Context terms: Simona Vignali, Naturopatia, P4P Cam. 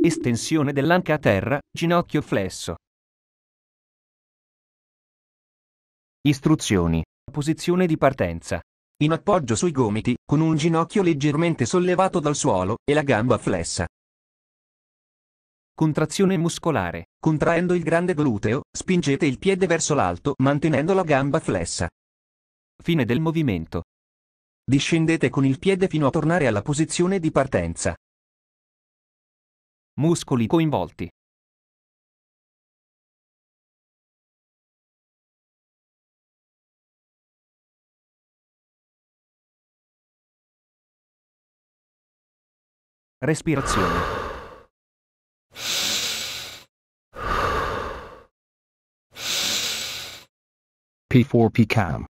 Estensione dell'anca a terra, ginocchio flesso. Istruzioni. Posizione di partenza. In appoggio sui gomiti, con un ginocchio leggermente sollevato dal suolo, e la gamba flessa. Contrazione muscolare. Contraendo il grande gluteo, spingete il piede verso l'alto, mantenendo la gamba flessa. Fine del movimento. Discendete con il piede fino a tornare alla posizione di partenza. Muscoli coinvolti. Respirazione. P4P Cam.